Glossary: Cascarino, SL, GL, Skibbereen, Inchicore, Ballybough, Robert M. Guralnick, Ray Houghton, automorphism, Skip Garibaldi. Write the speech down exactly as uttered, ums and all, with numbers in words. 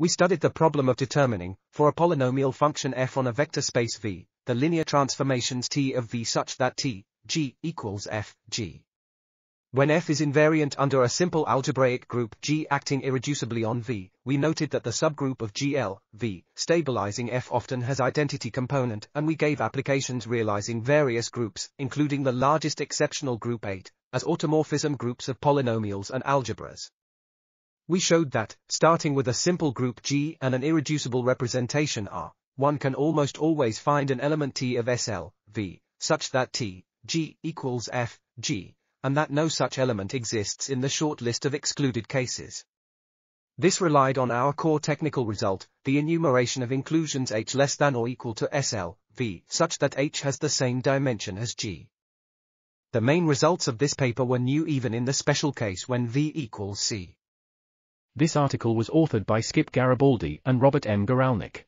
We studied the problem of determining, for a polynomial function f on a vector space V, the linear transformations T of V such that T, G, equals f, G. When f is invariant under a simple algebraic group G acting irreducibly on V, we noted that the subgroup of G L, V, stabilizing f often has identity component, and we gave applications realizing various groups, including the largest exceptional group eight, as automorphism groups of polynomials and algebras. We showed that, starting with a simple group G and an irreducible representation R, one can almost always find an element T of S L, V, such that T, G, equals f, G, and that no such element exists in the short list of excluded cases. This relied on our core technical result, the enumeration of inclusions H less than or equal to S L, V, such that H has the same dimension as G. The main results of this paper were new even in the special case when V equals C. This article was authored by Skip Garibaldi and Robert M. Guralnick.